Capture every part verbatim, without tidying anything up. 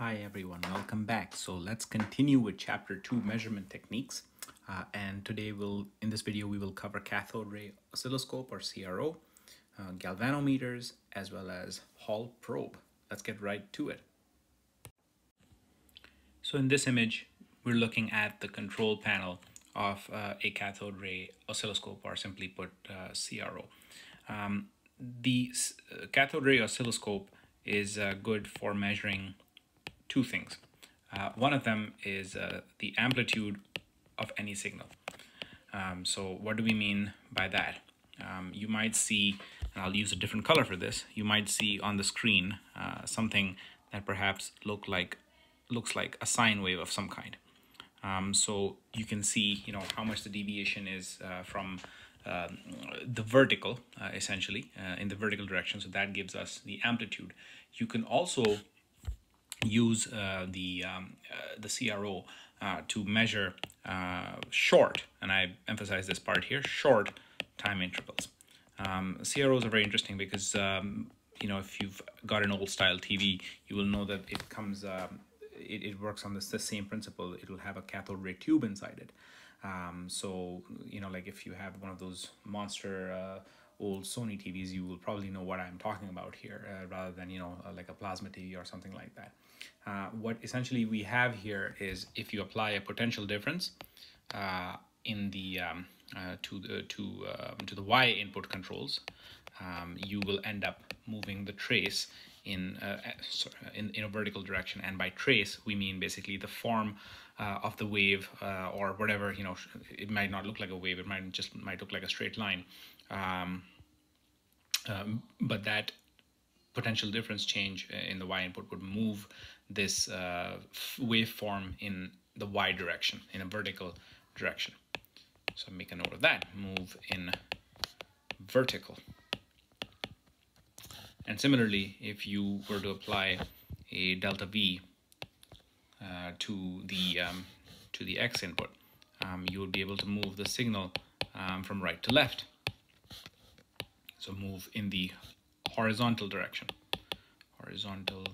Hi everyone, welcome back. So let's continue with chapter two, measurement techniques. Uh, and today we'll, in this video, we will cover cathode ray oscilloscope or C R O, uh, galvanometers, as well as Hall probe. Let's get right to it. So in this image, we're looking at the control panel of uh, a cathode ray oscilloscope, or simply put, uh, C R O. Um, the uh, cathode ray oscilloscope is uh, good for measuring two things. Uh, one of them is uh, the amplitude of any signal. Um, so what do we mean by that? Um, you might see, and I'll use a different color for this, you might see on the screen uh, something that perhaps look like, looks like a sine wave of some kind. Um, so you can see, you know, how much the deviation is uh, from uh, the vertical, uh, essentially, uh, in the vertical direction. So that gives us the amplitude. You can also use uh, the um, uh, the C R O uh, to measure uh, short, and I emphasize this part here, short time intervals. Um, C R Os are very interesting because um, you know, if you've got an old style T V, you will know that it comes um, it, it works on this the same principle. It will have a cathode ray tube inside it. Um, so you know, like if you have one of those monster uh, old Sony T Vs, you will probably know what I'm talking about here, uh, rather than, you know, uh, like a plasma T V or something like that. Uh, what essentially we have here is, if you apply a potential difference uh, in the um, uh, to the to uh, to the Y input controls, um, you will end up moving the trace in uh, in in a vertical direction. And by trace, we mean basically the form uh, of the wave, uh, or whatever, you know. It might not look like a wave. It might just might look like a straight line. Um, um, but that potential difference change in the Y input would move this uh, waveform in the Y direction, in a vertical direction. So make a note of that, move in vertical. And similarly, if you were to apply a delta V uh, to the um, to the X input, um, you would be able to move the signal um, from right to left. So move in the horizontal direction, horizontal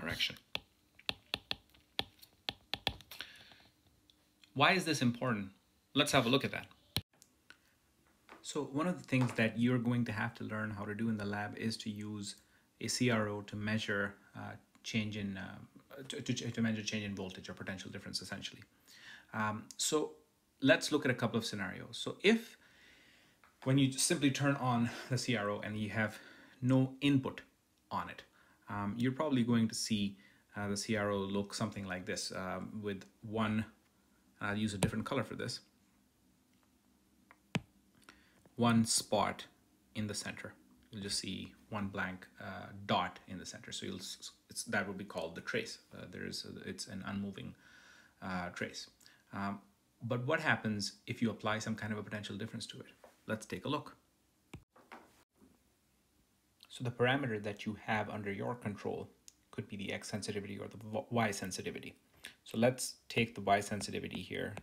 direction. Why is this important? Let's have a look at that. So one of the things that you're going to have to learn how to do in the lab is to use a C R O to measure uh, change in uh, to, to, to measure change in voltage or potential difference, essentially. Um, so let's look at a couple of scenarios. So if when you simply turn on the C R O and you have no input on it, um, you're probably going to see uh, the C R O look something like this, um, with one, and I'll use a different color for this, one spot in the center. You'll just see one blank uh, dot in the center. So you'll, it's, that would be called the trace. Uh, there is a, it's an unmoving uh, trace. Um, but what happens if you apply some kind of a potential difference to it? Let's take a look. So the parameter that you have under your control could be the X sensitivity or the Y sensitivity. So let's take the Y sensitivity here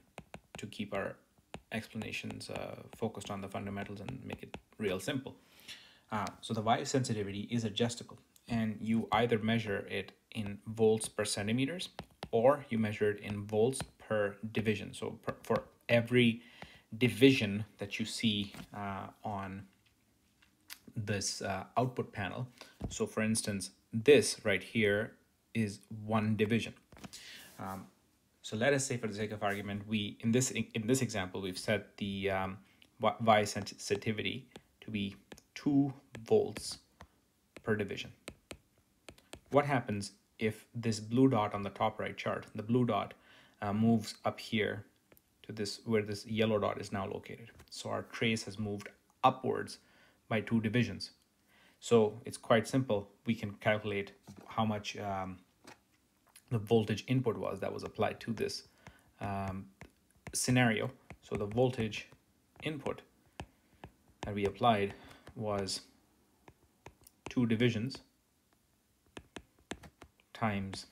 to keep our explanations uh, focused on the fundamentals and make it real simple. Uh, so the Y sensitivity is adjustable, and you either measure it in volts per centimeters, or you measure it in volts per division. So per, for every division that you see uh, on this uh, output panel. So for instance, this right here is one division. Um, so let us say, for the sake of argument, we in this in this example we've set the um, Y sensitivity to be two volts per division. What happens if this blue dot on the top right chart, the blue dot uh, moves up here to this, where this yellow dot is now located? So our trace has moved upwards by two divisions. So it's quite simple. We can calculate how much um, the voltage input was that was applied to this um, scenario. So the voltage input that we applied was two divisions times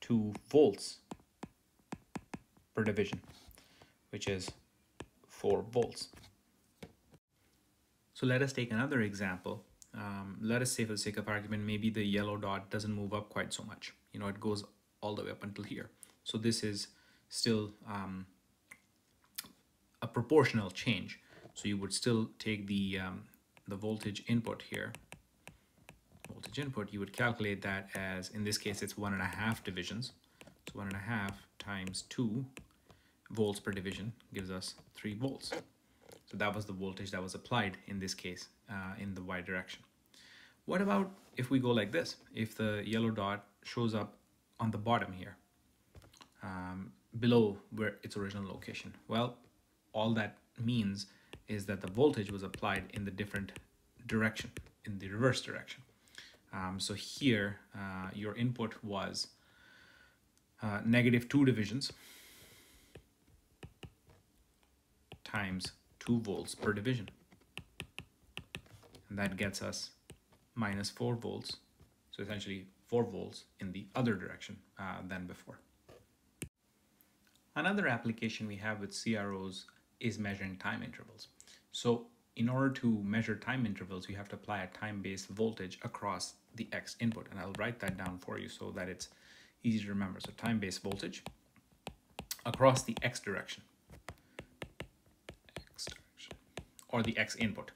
two volts per division, which is four volts. So let us take another example um, let us say for the sake of argument, maybe the yellow dot doesn't move up quite so much. You know, it goes all the way up until here. So this is still um, a proportional change. So you would still take the, um, the voltage input here, voltage input, you would calculate that as, in this case, it's one and a half divisions. So one and a half times two volts per division gives us three volts. So that was the voltage that was applied in this case, uh, in the y direction. What about if we go like this? If the yellow dot shows up on the bottom here, um, below where its original location. Well, all that means is that the voltage was applied in the different direction, in the reverse direction. Um, so here, uh, your input was uh, negative two divisions times two volts per division. And that gets us minus four volts. So essentially four volts in the other direction uh, than before. Another application we have with C R Os is measuring time intervals. So in order to measure time intervals, you have to apply a time-based voltage across the X input. And I'll write that down for you so that it's easy to remember. So time-based voltage across the X direction. X direction. Or the X input,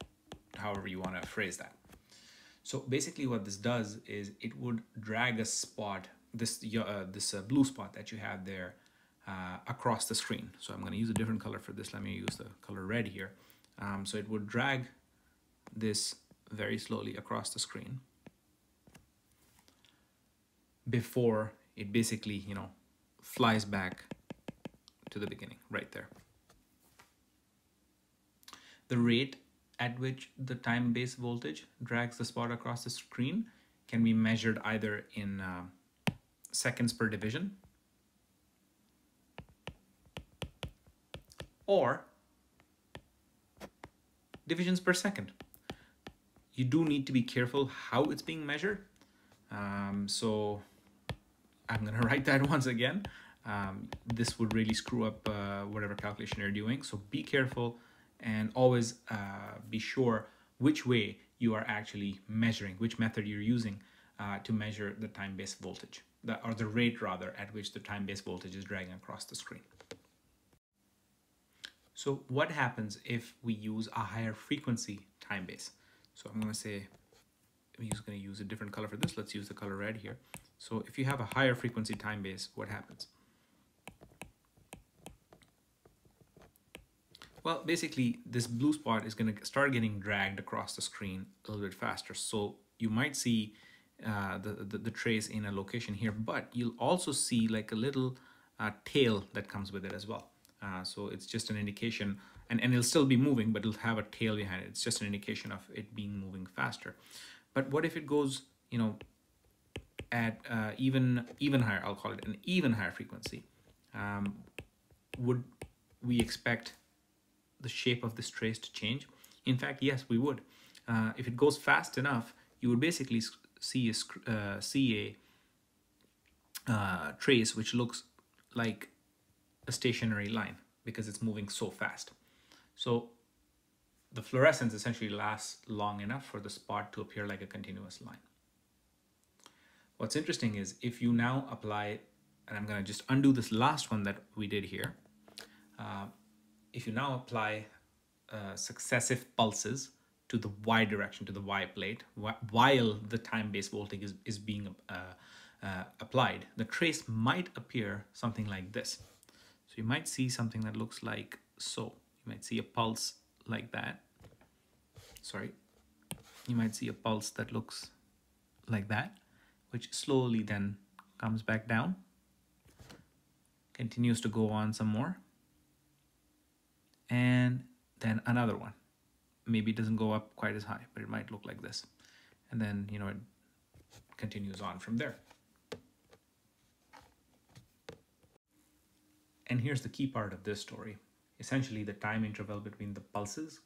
however you want to phrase that. So basically what this does is it would drag a spot, this, uh, this uh, blue spot that you have there, Uh, across the screen. So I'm going to use a different color for this. Let me use the color red here. Um, so it would drag this very slowly across the screen before it basically, you know, flies back to the beginning right there. The rate at which the time-based voltage drags the spot across the screen can be measured either in uh, seconds per division or divisions per second. You do need to be careful how it's being measured. Um, so I'm gonna write that once again. Um, this would really screw up uh, whatever calculation you're doing. So be careful and always uh, be sure which way you are actually measuring, which method you're using uh, to measure the time-based voltage, the, or the rate rather, at which the time-based voltage is dragging across the screen. So what happens if we use a higher frequency time base? So I'm going to say, I'm just going to use a different color for this. Let's use the color red here. So if you have a higher frequency time base, what happens? Well, basically this blue spot is going to start getting dragged across the screen a little bit faster. So you might see uh, the, the, the trace in a location here, but you'll also see like a little uh, tail that comes with it as well. Uh, so it's just an indication, and, and it'll still be moving, but it'll have a tail behind it. It's just an indication of it being moving faster. But what if it goes, you know, at uh, even even higher, I'll call it an even higher frequency? Um, would we expect the shape of this trace to change? In fact, yes, we would. Uh, if it goes fast enough, you would basically see a, uh, see a uh, trace which looks like a stationary line because it's moving so fast. So the fluorescence essentially lasts long enough for the spot to appear like a continuous line. What's interesting is if you now apply, and I'm going to just undo this last one that we did here. Uh, if you now apply uh, successive pulses to the y direction, to the y plate, while the time-based voltage is, is being uh, uh, applied, the trace might appear something like this. So you might see something that looks like so. You might see a pulse like that. Sorry. You might see a pulse that looks like that, which slowly then comes back down, continues to go on some more, and then another one. Maybe it doesn't go up quite as high, but it might look like this. And then, you know, it continues on from there. And here's the key part of this story. Essentially, the time interval between the pulses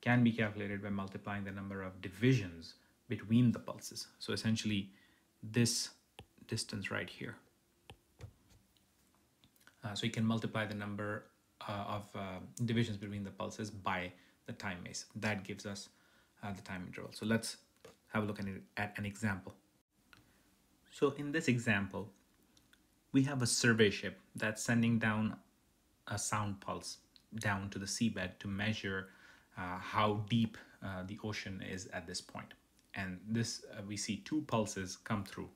can be calculated by multiplying the number of divisions between the pulses. So essentially, this distance right here. Uh, so you can multiply the number uh, of uh, divisions between the pulses by the time base. That gives us uh, the time interval. So let's have a look at, it, at an example. So in this example, we have a survey ship that's sending down a sound pulse down to the seabed to measure uh, how deep uh, the ocean is at this point. And this, uh, we see two pulses come through.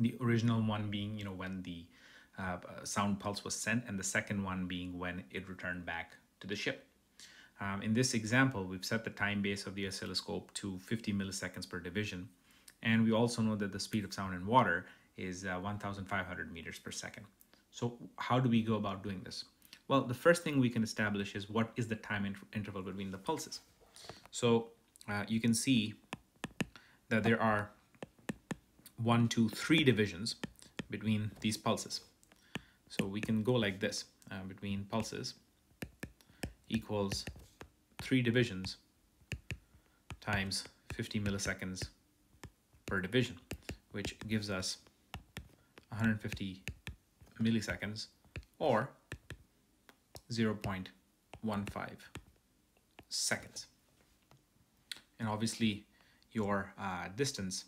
The original one being, you know, when the uh, sound pulse was sent, and the second one being when it returned back to the ship. Um, in this example, we've set the time base of the oscilloscope to fifty milliseconds per division. And we also know that the speed of sound in water is uh, one thousand five hundred meters per second. So how do we go about doing this? Well, the first thing we can establish is what is the time inter interval between the pulses. So uh, you can see that there are one, two, three divisions between these pulses. So we can go like this, uh, between pulses equals three divisions times fifty milliseconds per division, which gives us one hundred fifty milliseconds or zero point one five seconds. And obviously your uh, distance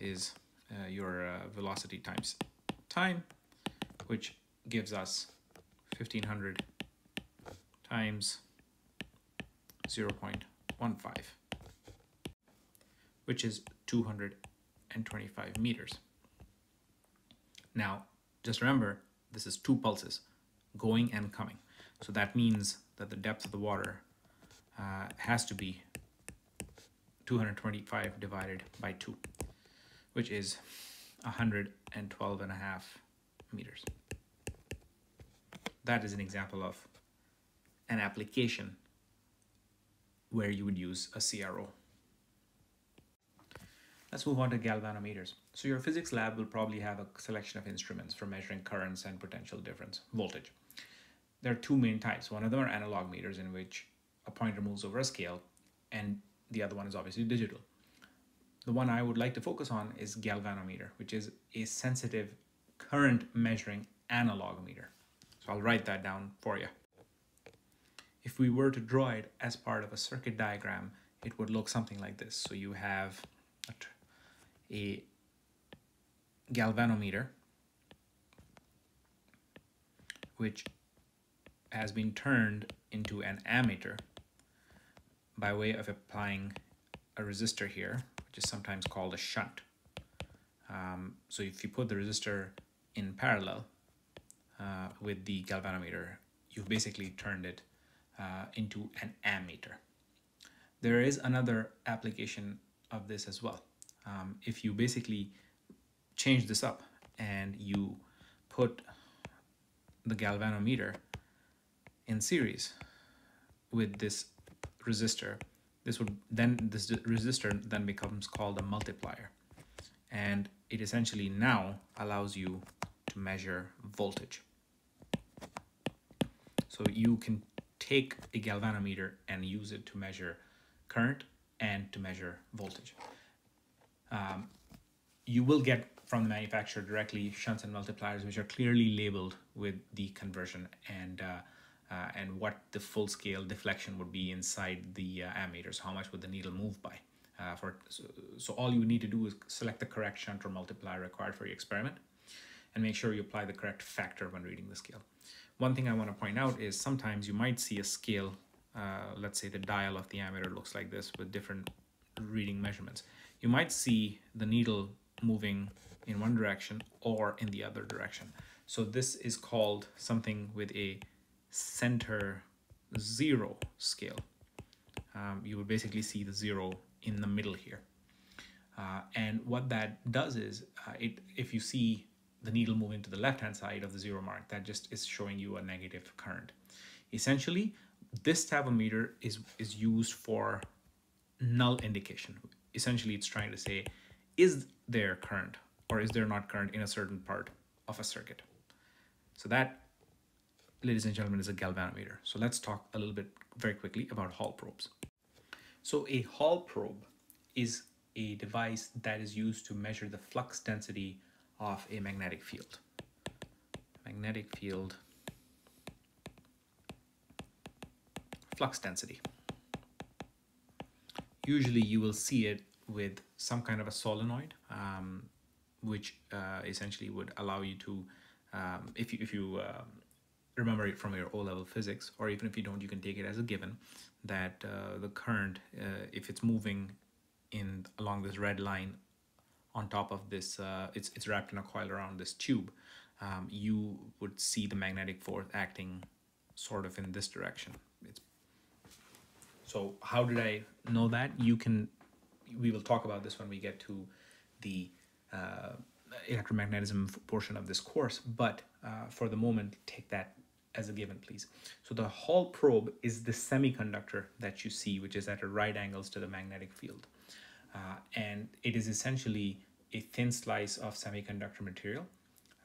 is uh, your uh, velocity times time, which gives us fifteen hundred times zero point one five, which is two hundred twenty-five meters. Now, just remember, this is two pulses going and coming. So that means that the depth of the water uh, has to be two hundred twenty-five divided by two, which is one hundred twelve and a half meters. That is an example of an application where you would use a C R O. Let's move on to galvanometers. So your physics lab will probably have a selection of instruments for measuring currents and potential difference, voltage. There are two main types. One of them are analog meters, in which a pointer moves over a scale, and the other one is obviously digital. The one I would like to focus on is galvanometer, which is a sensitive current measuring analog meter. So I'll write that down for you. If we were to draw it as part of a circuit diagram, it would look something like this. So you have a galvanometer, which has been turned into an ammeter by way of applying a resistor here, which is sometimes called a shunt. Um, so if you put the resistor in parallel uh, with the galvanometer, you've basically turned it uh, into an ammeter. There is another application of this as well. Um, if you basically change this up and you put the galvanometer in series with this resistor, This would then this resistor then becomes called a multiplier, and it essentially now allows you to measure voltage. So you can take a galvanometer and use it to measure current and to measure voltage. Um, you will get from the manufacturer directly shunts and multipliers, which are clearly labeled with the conversion and uh, Uh, and what the full-scale deflection would be inside the uh, ammeters, how much would the needle move by. Uh, for so, so all you need to do is select the correct shunt or multiplier required for your experiment, and make sure you apply the correct factor when reading the scale. One thing I want to point out is sometimes you might see a scale, uh, let's say the dial of the ammeter looks like this with different reading measurements. You might see the needle moving in one direction or in the other direction. So this is called something with a center zero scale. Um, you would basically see the zero in the middle here, uh, and what that does is uh, it if you see the needle moving to the left hand side of the zero mark, that just is showing you a negative current. Essentially, this type of meter is is used for null indication. Essentially, it's trying to say, is there current or is there not current in a certain part of a circuit? So that, ladies and gentlemen, is a galvanometer. So let's talk a little bit very quickly about Hall probes. So a Hall probe is a device that is used to measure the flux density of a magnetic field. Magnetic field flux density. Usually you will see it with some kind of a solenoid, um, which uh, essentially would allow you to, um, if you, if you uh, remember it from your O level physics, or even if you don't, you can take it as a given that uh, the current, uh, if it's moving in along this red line on top of this, uh, it's, it's wrapped in a coil around this tube, um, you would see the magnetic force acting sort of in this direction. It's, so how did I know that? You can, we will talk about this when we get to the uh, electromagnetism portion of this course, but uh, for the moment, take that as a given, please. So the Hall probe is the semiconductor that you see, which is at a right angles to the magnetic field. Uh, and it is essentially a thin slice of semiconductor material,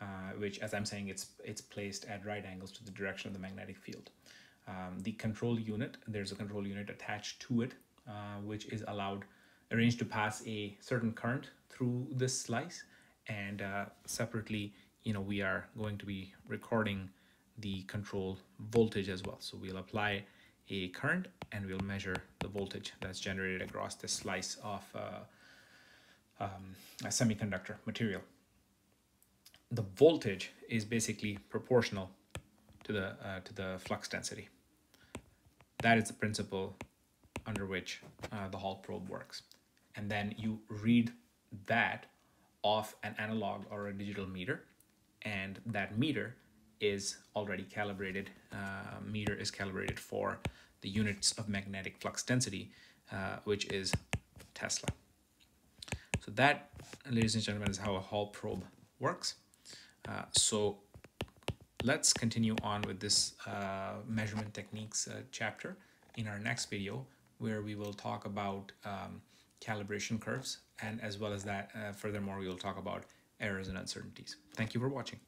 uh, which, as I'm saying, it's, it's placed at right angles to the direction of the magnetic field. Um, the control unit, there's a control unit attached to it, uh, which is allowed, arranged to pass a certain current through this slice. And uh, separately, you know, we are going to be recording the control voltage as well. So we'll apply a current and we'll measure the voltage that's generated across this slice of uh, um, a semiconductor material. The voltage is basically proportional to the, uh, to the flux density. That is the principle under which uh, the Hall probe works. And then you read that off an analog or a digital meter, and that meter is already calibrated, uh, meter is calibrated for the units of magnetic flux density, uh, which is Tesla. So that, ladies and gentlemen, is how a Hall probe works. Uh, so let's continue on with this uh, measurement techniques uh, chapter in our next video, where we will talk about um, calibration curves, and as well as that, uh, furthermore, we will talk about errors and uncertainties. Thank you for watching.